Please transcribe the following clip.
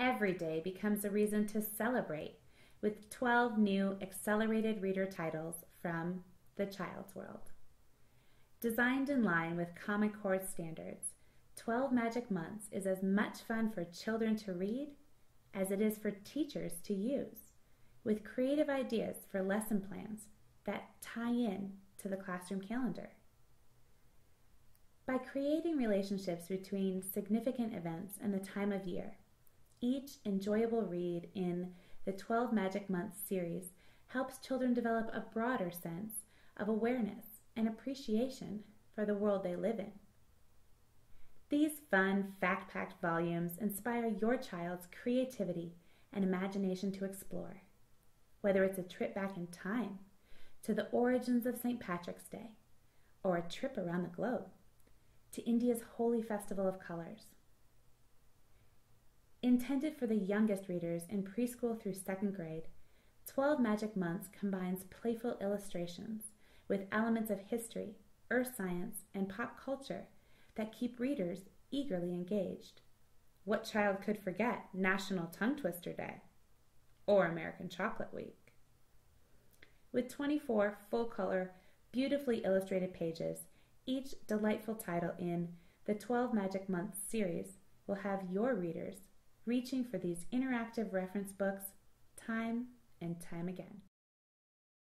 every day becomes a reason to celebrate with 12 new accelerated reader titles from The Child's World. Designed in line with Common Core standards, 12 Magic Months is as much fun for children to read as it is for teachers to use, with creative ideas for lesson plans that tie in to the classroom calendar. By creating relationships between significant events and the time of year, each enjoyable read in the 12 Magic Months series helps children develop a broader sense of awareness and appreciation for the world they live in. These fun, fact-packed volumes inspire your child's creativity and imagination to explore, whether it's a trip back in time to the origins of St. Patrick's Day, or a trip around the globe to India's Holy Festival of Colors. Intended for the youngest readers in preschool through second grade, 12 Magic Months combines playful illustrations with elements of history, earth science, and pop culture that keep readers eagerly engaged. What child could forget National Tongue Twister Day or American Chocolate Week? With 24 full-color, beautifully illustrated pages, each delightful title in the 12 Magic Months series will have your readers reaching for these interactive reference books time and time again.